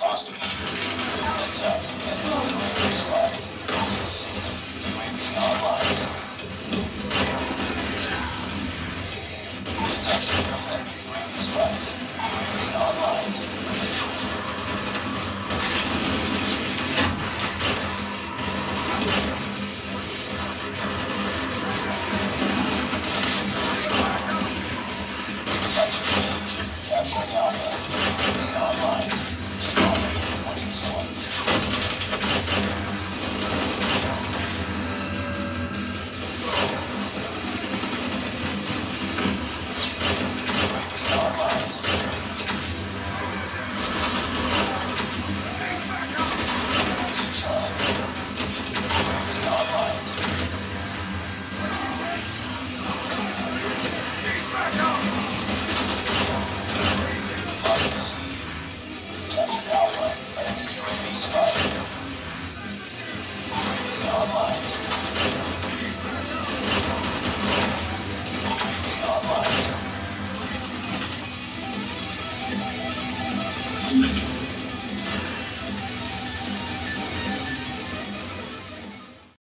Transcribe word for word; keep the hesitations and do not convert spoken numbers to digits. Lost him. Heads up.